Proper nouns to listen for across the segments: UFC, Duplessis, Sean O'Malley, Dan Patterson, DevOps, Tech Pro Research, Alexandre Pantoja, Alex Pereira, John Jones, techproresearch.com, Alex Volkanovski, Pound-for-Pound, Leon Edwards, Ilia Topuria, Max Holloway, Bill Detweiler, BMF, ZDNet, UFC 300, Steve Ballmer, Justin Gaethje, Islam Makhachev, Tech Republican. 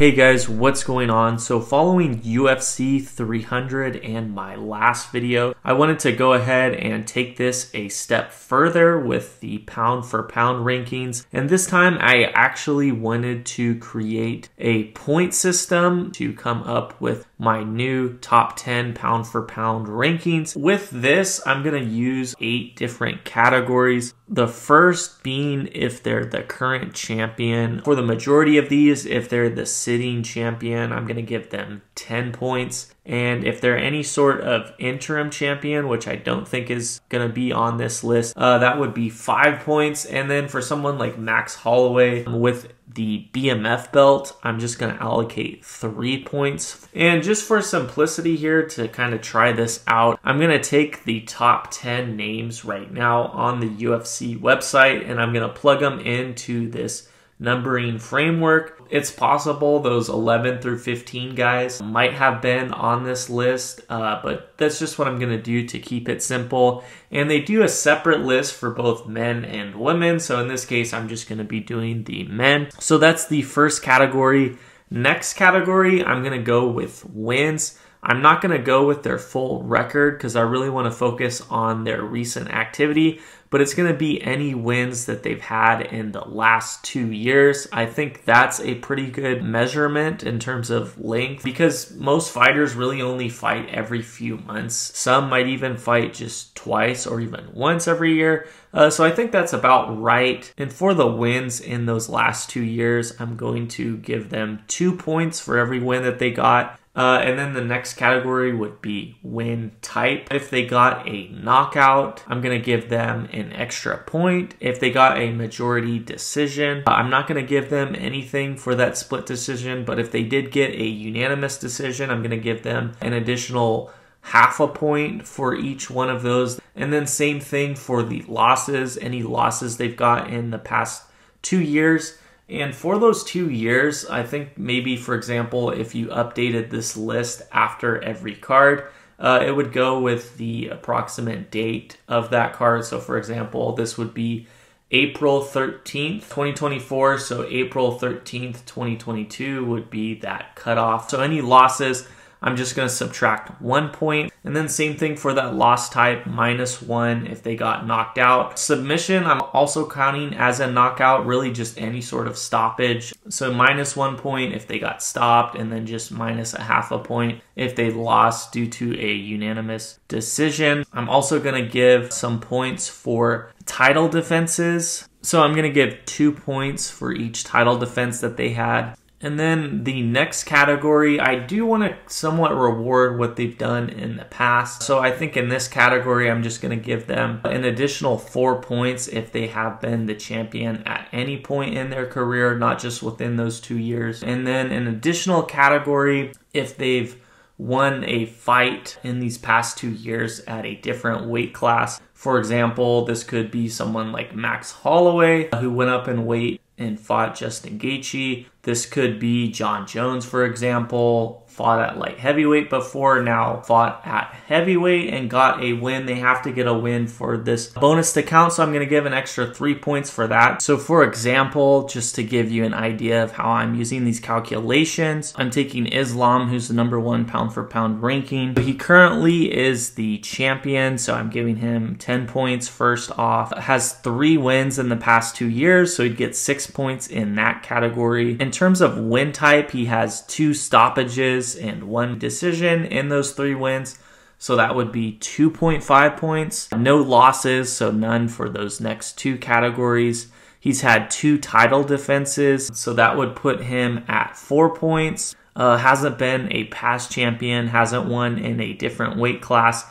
Hey guys, what's going on? So following UFC 300 and my last video, I wanted to go ahead and take this a step further with the pound for pound rankings. And this time I actually wanted to create a point system to come up with my new top 10 pound for pound rankings. With this, I'm gonna use 8 different categories. The first being if they're the current champion. For the majority of these, if they're the sitting champion, I'm going to give them 10 points. And if they're any sort of interim champion, which I don't think is going to be on this list, that would be 5 points. And then for someone like Max Holloway with the BMF belt, I'm just going to allocate 3 points. And just for simplicity here, to kind of try this out, I'm going to take the top 10 names right now on the UFC website, and I'm going to plug them into this numbering framework. It's possible those 11 through 15 guys might have been on this list, but that's just what I'm going to do to keep it simple. And they do a separate list for both men and women. So in this case, I'm just going to be doing the men. So that's the first category. Next category, I'm going to go with wins. I'm not going to go with their full record because I really want to focus on their recent activity, but it's going to be any wins that they've had in the last 2 years. I think that's a pretty good measurement in terms of length because most fighters really only fight every few months. Some might even fight just twice or even once every year. So I think that's about right. And for the wins in those last 2 years, I'm going to give them 2 points for every win that they got. And then the next category would be win type. If they got a knockout, I'm going to give them an extra point. If they got a majority decision, I'm not going to give them anything for that split decision. But if they did get a unanimous decision, I'm going to give them an additional half a point for each one of those. And then same thing for the losses, any losses they've got in the past 2 years. And for those 2 years, I think maybe, for example, if you updated this list after every card, it would go with the approximate date of that card. So for example, this would be April 13th, 2024. So April 13th, 2022 would be that cutoff. So any losses, I'm just going to subtract 1 point. And then same thing for that loss type, -1 if they got knocked out. Submission, I'm also counting as a knockout, really just any sort of stoppage. So -1 point if they got stopped, and then just -0.5 point if they lost due to a unanimous decision. I'm also going to give some points for title defenses. So I'm going to give 2 points for each title defense that they had. And then the next category, I do want to somewhat reward what they've done in the past. So I think in this category, I'm just going to give them an additional 4 points if they have been the champion at any point in their career, not just within those 2 years. And then an additional category if they've won a fight in these past 2 years at a different weight class. For example, this could be someone like Max Holloway, who went up in weight and fought Justin Gaethje. This could be John Jones, for example, fought at light heavyweight before, now fought at heavyweight and got a win. They have to get a win for this bonus to count, so I'm going to give an extra 3 points for that. So for example, just to give you an idea of how I'm using these calculations, I'm taking Islam, who's the #1 pound for pound ranking. He currently is the champion, so I'm giving him 10 points first off. Has 3 wins in the past 2 years, so he'd get 6 points in that category. In terms of win type, he has 2 stoppages and 1 decision in those 3 wins, so that would be 2.5 points. No losses, so none for those next 2 categories. He's had 2 title defenses, so that would put him at 4 points. Hasn't been a past champion, hasn't won in a different weight class.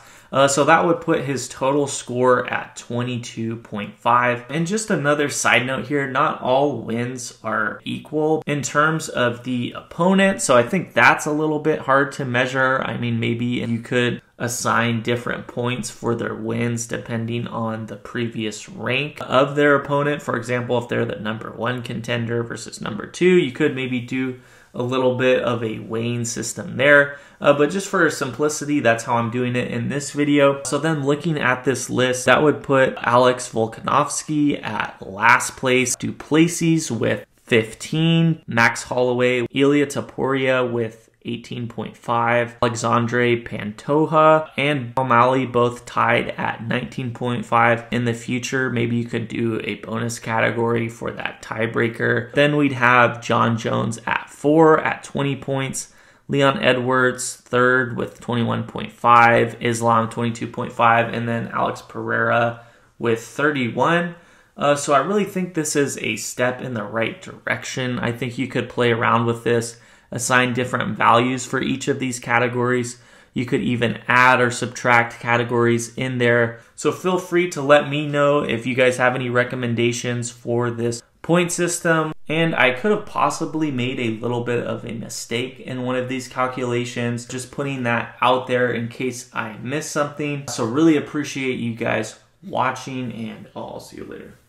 So that would put his total score at 22.5. And just another side note here, not all wins are equal in terms of the opponent. So I think that's a little bit hard to measure. I mean, maybe you could assign different points for their wins depending on the previous rank of their opponent. For example, if they're the #1 contender versus #2, you could maybe do a little bit of a weighing system there. But just for simplicity, that's how I'm doing it in this video. So then looking at this list, that would put Alex Volkanovski at last place, Duplessis with 15. Max Holloway, Ilia Topuria with 18.5, Alexandre Pantoja and O'Malley both tied at 19.5. In the future, maybe you could do a bonus category for that tiebreaker. Then we'd have John Jones at 4 at 20 points, Leon Edwards third with 21.5, Islam 22.5, and then Alex Pereira with 31. So I really think this is a step in the right direction. I think you could play around with this, assign different values for each of these categories. You could even add or subtract categories in there. So feel free to let me know if you guys have any recommendations for this point system. And I could have possibly made a little bit of a mistake in one of these calculations, just putting that out there in case I missed something. So really appreciate you guys watching, and I'll see you later.